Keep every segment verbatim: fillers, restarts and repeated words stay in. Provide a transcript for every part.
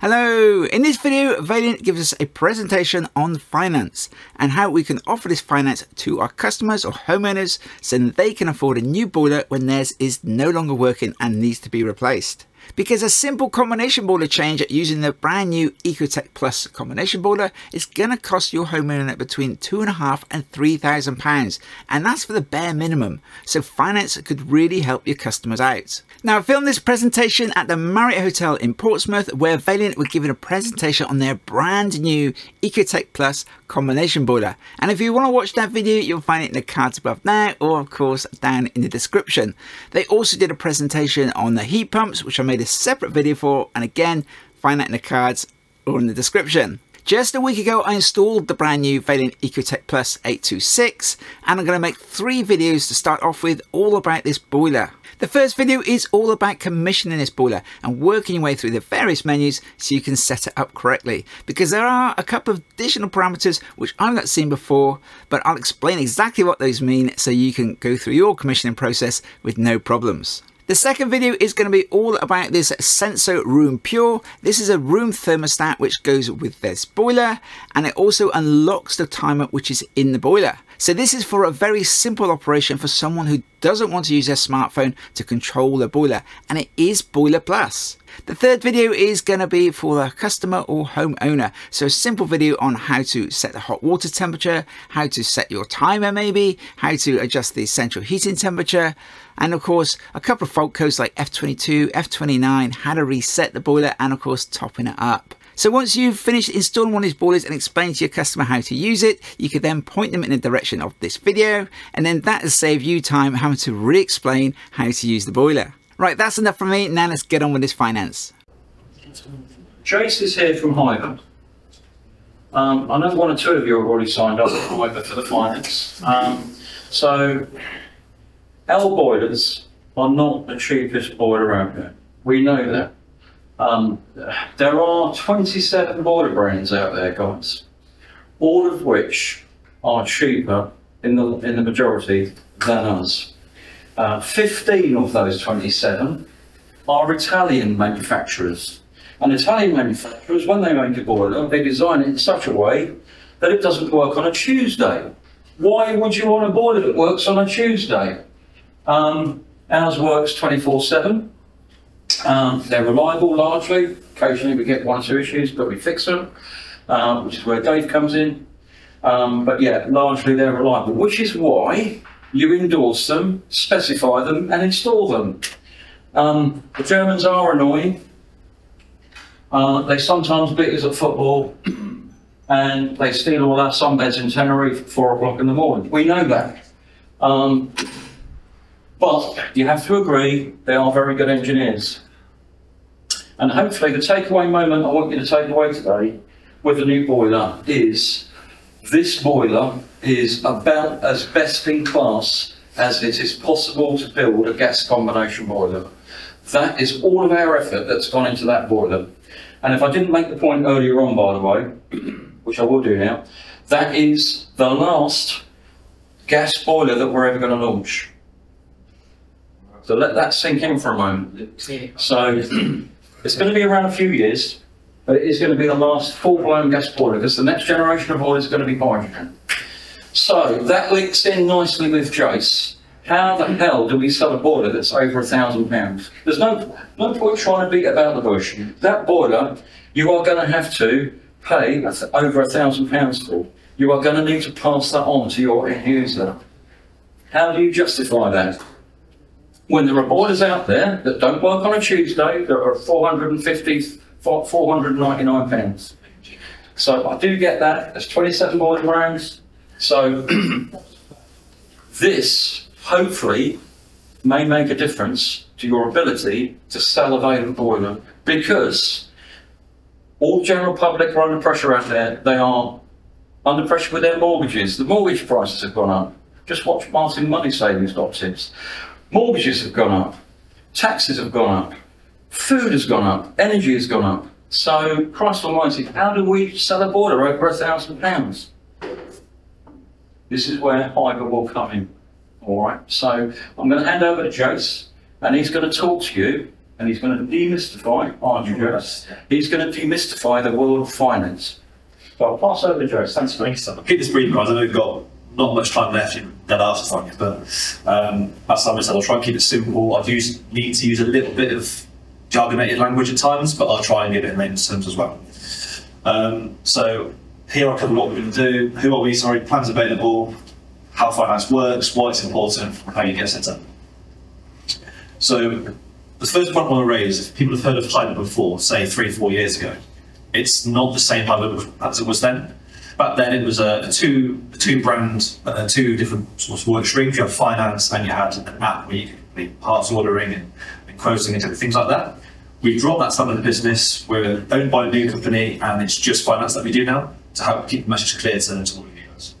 Hello! In this video, Vaillant gives us a presentation on finance and how we can offer this finance to our customers or homeowners so that they can afford a new boiler when theirs is no longer working and needs to be replaced. Because a simple combination boiler change using the brand new Ecotec Plus combination boiler is going to cost your homeowner between two and a half and three thousand pounds, and that's for the bare minimum. So finance could really help your customers out. Now, I filmed this presentation at the Marriott Hotel in Portsmouth, where Vaillant were giving a presentation on their brand new Ecotec Plus combination boiler. And if you want to watch that video, you'll find it in the cards above now, or of course down in the description. They also did a presentation on the heat pumps, which I made a separate video for, and again, find that in the cards or in the description. Just a week ago, I installed the brand new Vaillant Ecotec plus eight two six, and I'm going to make three videos to start off with all about this boiler. The first video is all about commissioning this boiler and working your way through the various menus so you can set it up correctly, because there are a couple of additional parameters which I've not seen before, but I'll explain exactly what those mean so you can go through your commissioning process with no problems. The second video is going to be all about this Senso Room Pure. This is a room thermostat which goes with this boiler, and it also unlocks the timer which is in the boiler. So this is for a very simple operation for someone who doesn't want to use their smartphone to control the boiler, and it is Boiler Plus. The third video is going to be for the customer or homeowner. So a simple video on how to set the hot water temperature, how to set your timer maybe, how to adjust the central heating temperature, and of course a couple of fault codes like F twenty-two, F twenty-nine, how to reset the boiler, and of course topping it up. So once you've finished installing one of these boilers and explained to your customer how to use it, you can then point them in the direction of this video, and then that will save you time having to re-explain how to use the boiler. Right, that's enough from me. Now let's get on with this finance. Jace is here from Hiber. Um, I know one or two of you have already signed up for Hiber for the finance. Um, so, L boilers are not the cheapest boiler out there. We know that. Um, there are twenty-seven boiler brands out there, guys, all of which are cheaper in the, in the majority than us. Uh, fifteen of those twenty-seven are Italian manufacturers. And Italian manufacturers, when they make a boiler, they design it in such a way that it doesn't work on a Tuesday. Why would you want a boiler that works on a Tuesday? Um, ours works twenty-four seven. Um, they're reliable largely. Occasionally we get one or two issues, but we fix them, um, which is where Dave comes in. Um, but yeah, largely they're reliable, which is why you endorse them, specify them, and install them. Um, the Germans are annoying. Uh, they sometimes beat us at football, and they steal all our sunbeds in Tenerife at four o'clock in the morning. We know that. Um, but you have to agree, they are very good engineers. And hopefully the takeaway moment I want you to take away today with the new boiler is this boiler is about as best in class as it is possible to build a gas combination boiler. That is all of our effort that's gone into that boiler. And if I didn't make the point earlier on, by the way, which I will do now, that is the last gas boiler that we're ever going to launch. So let that sink in for a moment. So it's going to be around a few years, but it is going to be the last full-blown gas boiler, because the next generation of oil is going to be hydrogen. So that links in nicely with Jace. How the hell do we sell a boiler that's over a thousand pounds? There's no, no point trying to beat about the bush. That boiler, you are going to have to pay over a thousand pounds for. You are going to need to pass that on to your end user. How do you justify that? When there are boilers out there that don't work on a Tuesday, that are four hundred and fifty, four hundred and ninety-nine pounds. So I do get that. There's twenty-seven boiler brands. So this hopefully may make a difference to your ability to sell a Vaillant boiler, because all general public are under pressure out there. They are under pressure with their mortgages. The mortgage prices have gone up. Just watch Martin Money Savings dot tips. Mortgages have gone up. Taxes have gone up. Food has gone up. Energy has gone up. So Christ almighty, how do we sell a boiler over a thousand pounds? This is where Hiber will come in, all right? So I'm going to hand over to Jace, and he's going to talk to you and he's going to demystify our Joyce. He's going to demystify the world of finance. Well, I'll pass over to Joyce. Thanks for making something. I'll keep this brief, guys. I know we've got not much time left in that after time, but um, as Simon said, I'll try and keep it simple. I do need to use a little bit of jargonated language at times, but I'll try and get it in layman's terms as well. Um, so here I cover what we're going to do, who are we, sorry, plans available, how finance works, why it's important, how you get set up. So the first point I want to raise is if people have heard of Hiber before, say three, four years ago, it's not the same Hiber as it was then. Back then it was a, a two a two brand, uh, two different sorts of work streams. You had finance and you had an app where you could complete parts ordering and, and quoting and things like that. We've dropped that side of the business. We're owned by a new company and it's just finance that we do now to help keep the message clear to, to all of you guys.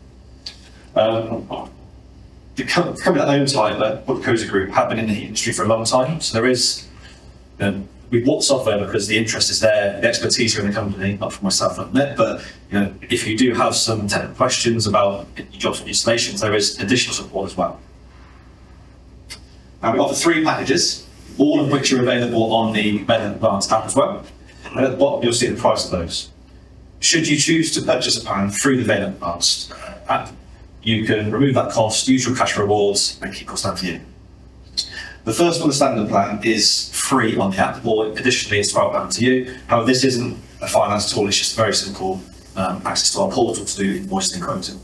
Um, the company that owns Hiber, the Cosa Group, have been in the industry for a long time. So there is, you know, we bought software because the interest is there, the expertise here in the company, not for myself, not net, but you know, if you do have some technical questions about your jobs and installations, there is additional support as well. And we offer three packages, all of which are available on the Vaillant Advanced app as well. And at the bottom, you'll see the price of those. Should you choose to purchase a plan through the Vaillant Advanced app, you can remove that cost, use your cash rewards, and keep costs down for you. The first one, the standard plan, is free on the app, or additionally it's twelve pounds to you. However, this isn't a finance tool, it's just very simple um, access to our portal to do invoicing and quoting.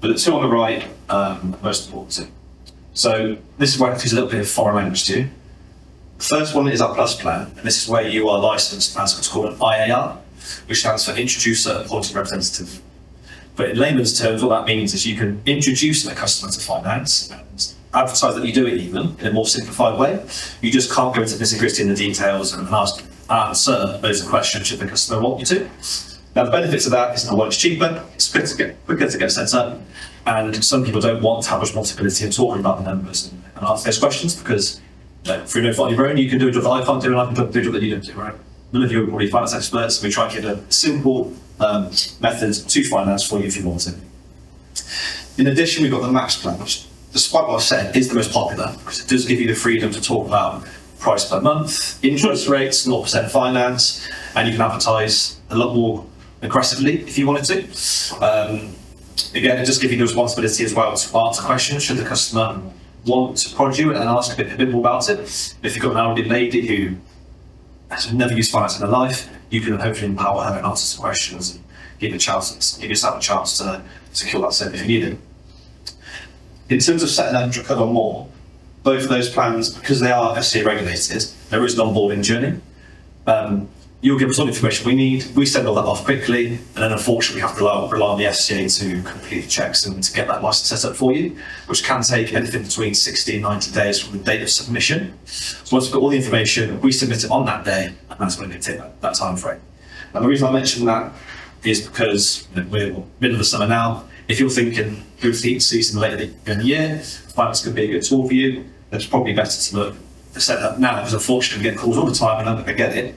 But the two on the right, um, most important two. So this is where I use a little bit of foreign language to you. The first one is our Plus plan, and this is where you are licensed as what's called an I A R, which stands for Introducer Appointed Representative. But in layman's terms, what that means is you can introduce a customer to finance and advertise that you do it even in a more simplified way. You just can't go into nitty-gritty in the details and ask, answer those questions should the customer want you to. Now, the benefits of that is not much cheaper, it's quicker to get, quicker to get set up, and some people don't want to have responsibility of talking about the numbers and, and ask those questions because you know, through no fault of your own, you can do a job that I can't do and I can do a job that you don't do, right? None of you are probably finance experts, so we try and get a simple um, method to finance for you if you want it. In addition, we've got the Max plan, which, despite what I've said, is the most popular because it does give you the freedom to talk about price per month, interest rates, zero percent finance, and you can advertise a lot more aggressively if you wanted to. Um, again, it just gives you the responsibility as well to answer questions should the customer want to prod you and ask a bit, a bit more about it. If you've got an elderly lady who has never used finance in her life, you can hopefully empower her and answer some questions and give, a chance, give yourself a chance to secure that service if you need it. In terms of setting up Dracut or more, both of those plans, because they are F C A regulated, there is an onboarding journey. Um, you'll give us all the information we need, we send all that off quickly, and then unfortunately we have to rely, rely on the F C A to complete the checks and to get that license set up for you, which can take anything between sixty and ninety days from the date of submission. So once we've got all the information, we submit it on that day, and that's when it takes that, that time frame. And the reason I mention that is because you know, we're in the middle of the summer now. If you're thinking good heat season later in the year, finance could be a good tool for you, it's probably better to look to set up now because unfortunately we get calls all the time and I get it.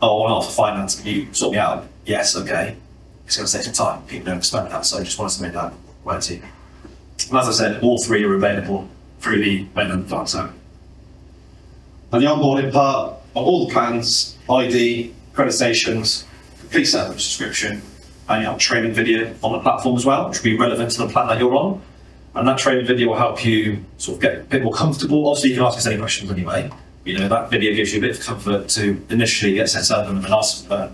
Oh, I want to offer finance, can you sort me out? Yes, okay. It's going to take some time. People don't expect that, so I just wanted to make that aware to you. And as I said, all three are available through the Vaillant Advanced app. And the onboarding part of all the plans, I D, accreditations, complete setup of subscription, and you have a training video on the platform as well, which will be relevant to the plan that you're on. And that training video will help you sort of get a bit more comfortable. Obviously, you can ask us any questions anyway. You know, that video gives you a bit of comfort to initially get set up and ask uh,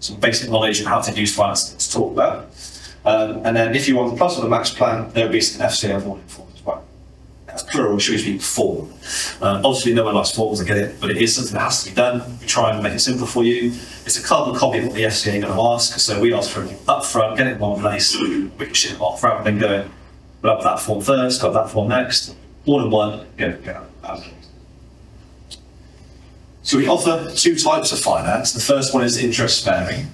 some basic knowledge on how to use finance to talk about. Um, and then if you want the Plus or the Max plan, there will be some F C A warning form as well. That's plural, should we speak form? Um, obviously, no one likes forms, I get it, but it is something that has to be done. We try and make it simple for you. It's a carbon copy of what the F C A are going to ask, so we ask for it upfront, get it in one place, we can ship it off rather than going, we'll have that form first, got that form next, all in one, go, go, go. So we offer two types of finance. The first one is interest sparing.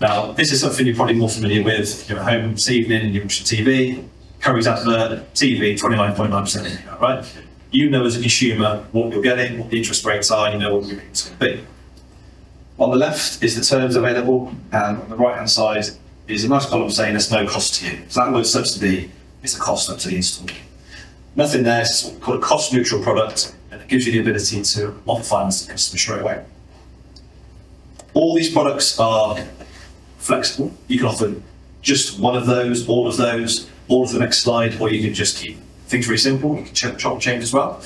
Now, this is something you're probably more familiar with. You're at home this evening, you're watching T V, Curry's advert, T V, twenty-nine point nine percent, right? You know as a consumer what you're getting, what the interest rates are, you know what your rates can be. On the left is the terms available, and on the right-hand side is a nice column saying there's no cost to you. So that word subsidy is a cost up to the install. Nothing there, it's what we call a cost-neutral product, and it gives you the ability to offer finance to the customer straight away. All these products are flexible. You can offer just one of those, all of those, all of the next slide, or you can just keep things really simple. You can chop and change as well.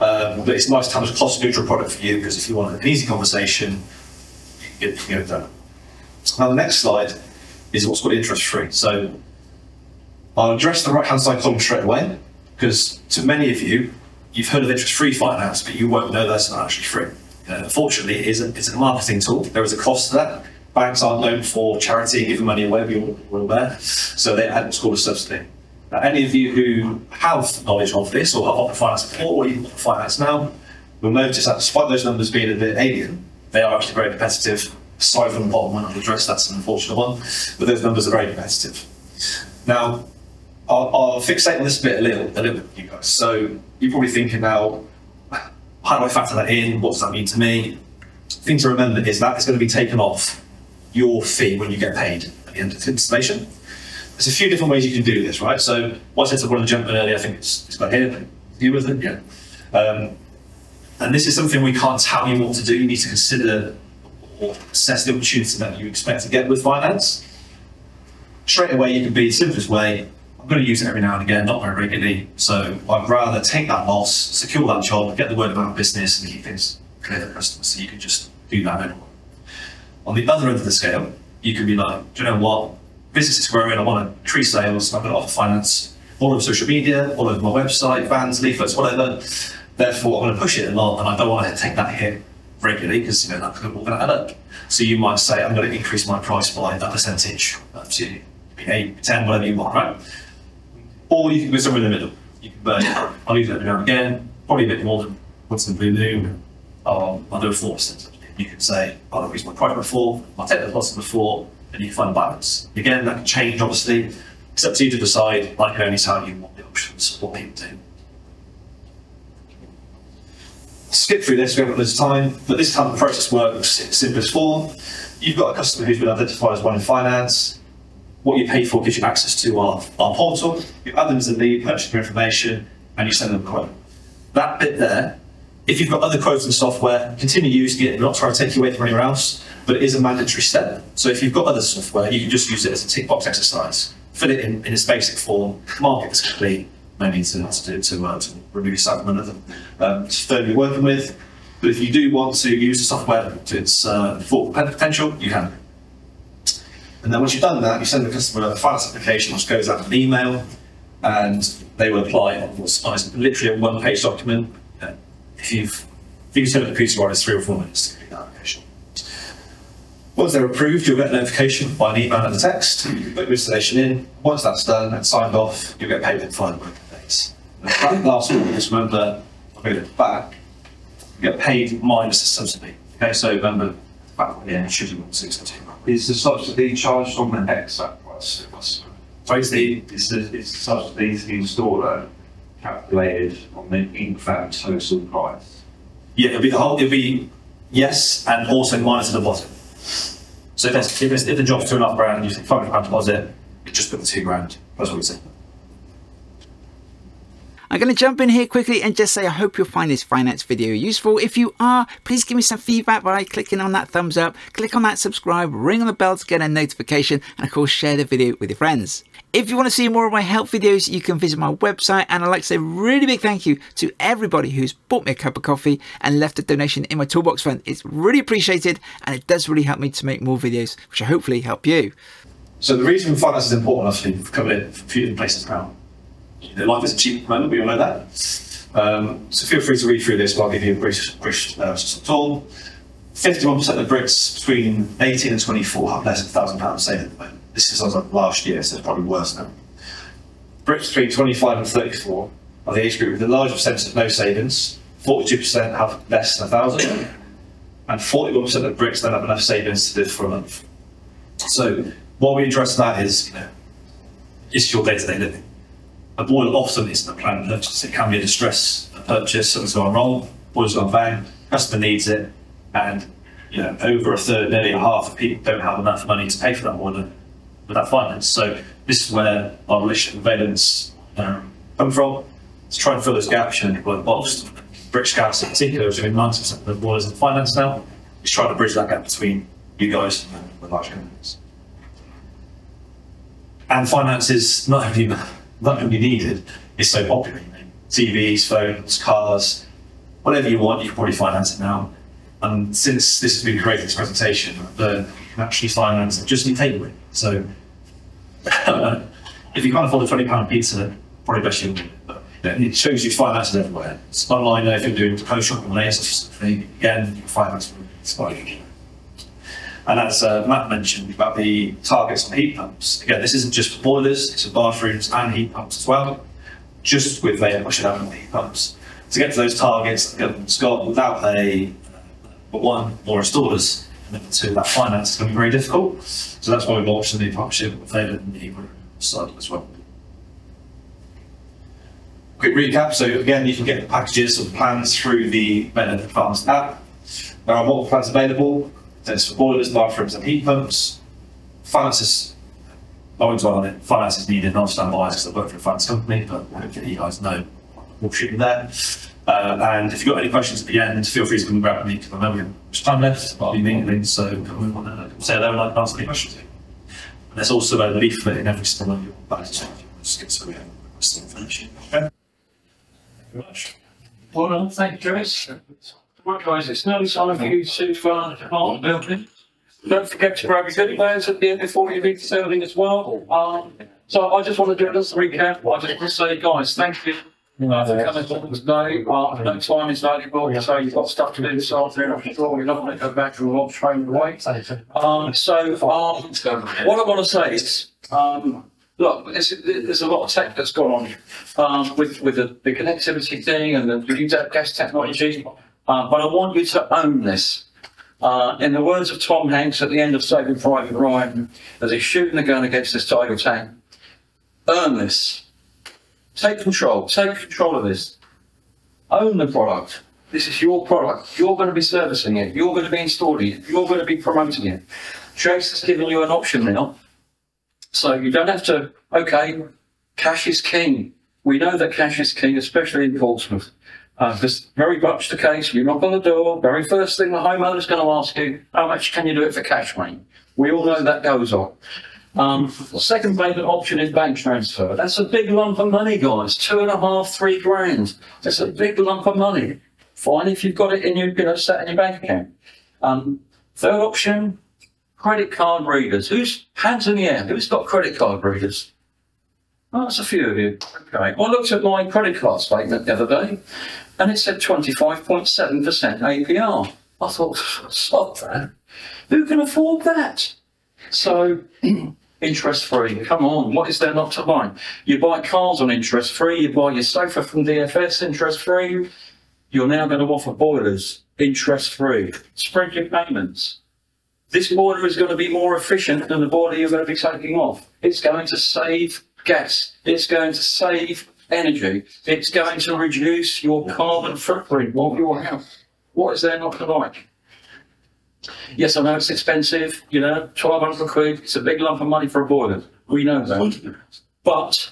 Um, but it's nice to have a cost neutral product for you, because if you want an easy conversation, you can get it done. Now the next slide is what's called interest free. So I'll address the right hand side column straight away, because to many of you, you've heard of interest free finance, but you won't know that's not actually free. Uh, unfortunately, it is a, it's a marketing tool. There is a cost to that. Banks aren't known for charity and giving money away, we all, we're all there. So they had what's called a subsidy. Now, any of you who have knowledge of this or have offered finance before, or even offered finance now, will notice that despite those numbers being a bit alien, they are actually very competitive. Aside from the bottom one, I'll address that's an unfortunate one, but those numbers are very competitive. Now, I'll, I'll fixate on this bit a little, a little bit with you guys. So you're probably thinking now, how do I factor that in? What does that mean to me? The thing to remember is that it's going to be taken off your fee when you get paid at the end of the installation. There's a few different ways you can do this, right? So what I said to one of the gentlemen earlier, I think it's, it's about here. You with it? Yeah. Um, and this is something we can't tell you what to do. You need to consider or assess the opportunity that you expect to get with finance. Straight away, you can be the simplest way. I'm going to use it every now and again, not very regularly. So I'd rather take that loss, secure that job, get the word about business, and keep things clear to the customer. So you can just do that anyway. On the other end of the scale, you can be like, do you know what? Business is growing, I want to increase sales, I'm going to offer finance all over social media, all over my website, vans, leaflets, whatever. Therefore, I'm going to push it a lot, and I don't want to take that hit regularly, because you know that's all going to add up. So you might say, I'm going to increase my price by that percentage, up to eight, ten, whatever you want, right? Or you can go somewhere in the middle. You can burn it. I'll use it every now and again, probably a bit more than what's in Blue Moon. I'll do a four percent. You can say, I'll increase my price by four, I'll take the deposit by four, and you find a balance. Again, that can change, obviously. It's up to you to decide. I can only tell you what the options, what people do. Skip through this, we haven't got loads of time, but this is how the process works in simplest form. You've got a customer who's been identified as one in finance. What you pay for gives you access to our, our portal. You add them as a lead, purchase their information, and you send them a quote. That bit there, if you've got other quotes and software, continue using it and not try to take you away from anywhere else, but it is a mandatory step. So if you've got other software, you can just use it as a tick box exercise. Fill it in, in its basic form, mark it as complete, no need to, to, to, uh, to remove yourself from another um, firm you're working with. But if you do want to use the software to its uh, full potential, you can. And then once you've done that, you send the customer a finance application, which goes out in an email, and they will apply on what's literally a one-page document. If you've, if you can send it to the computer, it's three or four minutes to complete that application. Once they're approved, you'll get a notification by an email and a text. You put your installation in. Once that's done and signed off, you'll get paid within five working days. And that last one, just remember, I'll move it back. You get paid minus the subsidy. Okay, so remember, back at the end, should you want six two. Is the subsidy charged on the exact price? Basically, is the, the subsidy to the installer calculated on the exact total price? Yeah, it'll be the whole, it'll be yes, and also minus the deposit. So if, it's, if, it's, if the job's two and a half grand, you take five hundred pound deposit, you just put the two grand. That's what we say. I'm going to jump in here quickly and just say I hope you'll find this finance video useful. If you are, please give me some feedback by clicking on that thumbs up, click on that subscribe, ring on the bell to get a notification, and of course share the video with your friends. If you want to see more of my help videos, you can visit my website, and I'd like to say a really big thank you to everybody who's bought me a cup of coffee and left a donation in my toolbox fund. It's really appreciated, and it does really help me to make more videos, which I hopefully help you. So the reason finance is important, actually, we've covered it for a few different places now. You know, life isn't cheap at the moment, we all know that. Um, so feel free to read through this, but I'll give you a brief, brief uh, tool. fifty-one percent of Brits between eighteen and twenty-four have less than one thousand pounds saved at the moment. This is as of last year, so it's probably worse now. Brits between twenty-five and thirty-four are the age group with the largest percentage of no savings. forty-two percent have less than one thousand, and forty-one percent of Brits don't have enough savings to live for a month. So what we address that is, you know, it's your day-to-day living. A boiler often isn't a planned purchase. It can be a distress a purchase, something's gone wrong, boiler's gone bang, customer needs it, and you know, over a third, nearly a half of people don't have enough money to pay for that boiler with that finance. So this is where our relationship with Vaillant's um, come from, to try and fill those gaps and blow the box. British Gas in particular is doing ninety percent of the boilers in finance now. It's trying to bridge that gap between you guys and the large companies. And finance is not only, not only needed, it's so popular. You know, T Vs, phones, cars, whatever you want, you can probably finance it now. And since this has been created, this presentation, the actually finance just need takeaway. So if you can't afford a twenty pound pizza, probably best you wouldn't. But you know, it shows you finances everywhere. It's online, you know, if you're doing pro shopping on A S or something, again, you can finance it. And as uh, Matt mentioned about the targets on heat pumps, again, this isn't just for boilers, it's for bathrooms and heat pumps as well. Just with Vaillant, I should have on heat pumps. To get to those targets, the government's got without a, but one, more installers, and number two, that finance is going to be very difficult. So that's why we launched a new partnership with Vaillant and the Hiber side as well. Quick recap, so again, you can get the packages or the plans through the Vaillant Advanced app. There are multiple plans available. There's for boilers, bathrooms and heat pumps. Finances, I won't dwell on it, finance is needed, and I understand why, because I work for a finance company, but hopefully you guys know we'll shoot you there. Uh, and if you've got any questions at the end, feel free to come and grab me, because I know we have much time left, but I'll be meeting, so come on there, say hello and I can ask any questions. And there's also a leaflet in every single one of your badges, just get so we have some information. Okay. Thank you very much. Well done, thank you, Chris. Right guys, it's nearly time for you to uh, depart the building. Don't forget to grab your good plans at the end before you leave the building as well. Um, so I just want to do a little recap. I just want to say, guys, thank you uh, for coming along today. Uh, no time is valuable, so you've got stuff to do this afternoon. I'm sure we're not going to go back and we'll train away. Um, so um, what I want to say is, um, look, there's a lot of tech that's gone on um, with, with the, the connectivity thing and the new gas technology. Uh, but I want you to own this. Uh, in the words of Tom Hanks at the end of Saving Private Ryan, as he's shooting the gun against this tiger tank, earn this. Take control. Take control of this. Own the product. This is your product. You're going to be servicing it. You're going to be installing it. You're going to be promoting it. Chase has given you an option now. So you don't have to, okay, cash is king. We know that cash is king, especially in Portsmouth. Uh, this is very much the case. You knock on the door, very first thing the homeowner's going to ask you, how much can you do it for cash, mate? We all know that goes on. Um, the second payment option is bank transfer. That's a big lump of money, guys. Two and a half, three grand. That's a big lump of money. Fine if you've got it in your, you know, sat in your bank account. Um, third option, credit card readers. Who's, hands in the air, who's got credit card readers? Oh, that's a few of you. Okay. Well, I looked at my credit card statement the other day, and it said twenty-five point seven percent A P R. I thought, stop that. Who can afford that? So, interest-free, come on, what is there not to buy? You buy cars on interest-free, you buy your sofa from D F S interest-free, you're now going to offer boilers interest-free. Spread your payments. This boiler is going to be more efficient than the boiler you're going to be taking off. It's going to save gas. It's going to save energy. It's going to reduce your carbon footprint of your house. What is there not to like? Yes, I know it's expensive, you know, twelve hundred quid, it's a big lump of money for a boiler. We know that. But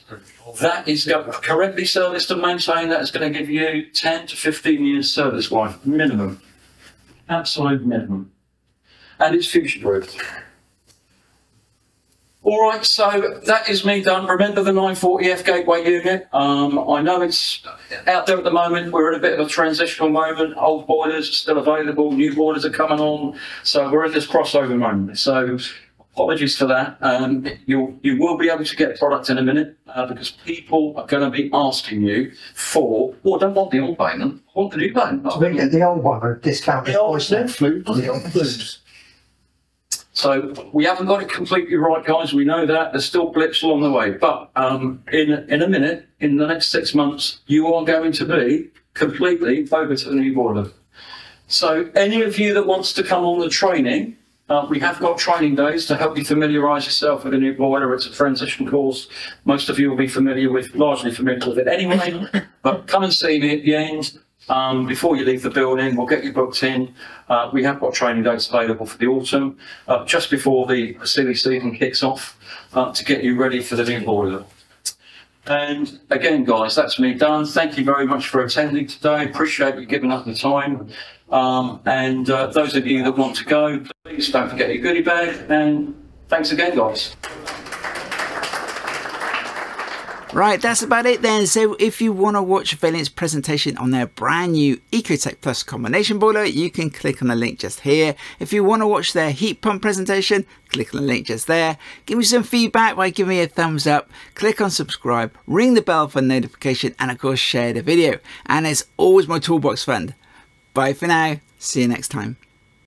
that is going to correctly serviced and maintained, that is going to give you ten to fifteen years service life, minimum. Absolute minimum. And it's future-proofed. All right, so that is me done. Remember the nine forty F Gateway unit. Um, I know it's out there at the moment. We're in a bit of a transitional moment. Old boilers are still available. New boilers are coming on. So we're in this crossover moment. So apologies for that. Um, you'll, you will be able to get product in a minute uh, because people are going to be asking you for, well, I don't want the old payment. I want the new payment. I mean, the old one, a discount. The old flute. The old flute. So we haven't got it completely right, guys. We know that. There's still blips along the way. But um, in, in a minute, in the next six months, you are going to be completely over to the new boiler. So any of you that wants to come on the training, uh, we have got training days to help you familiarise yourself with the new boiler. It's a transition course. Most of you will be familiar with, largely familiar with it anyway. But come and see me at the end. Um, before you leave the building, we'll get you booked in. Uh, we have got training dates available for the autumn, uh, just before the silly season kicks off, uh, to get you ready for the new boiler. And again, guys, that's me done. Thank you very much for attending today. Appreciate you giving up the time. Um, and uh, those of you that want to go, please don't forget your goodie bag. And thanks again, guys. Right, that's about it then. So if you want to watch Vaillant's presentation on their brand new Ecotec Plus combination boiler, you can click on the link just here. If you want to watch their heat pump presentation, click on the link just there. Give me some feedback by giving me a thumbs up, click on subscribe, ring the bell for notification, and of course share the video. And it's always my toolbox fund. Bye for now, see you next time.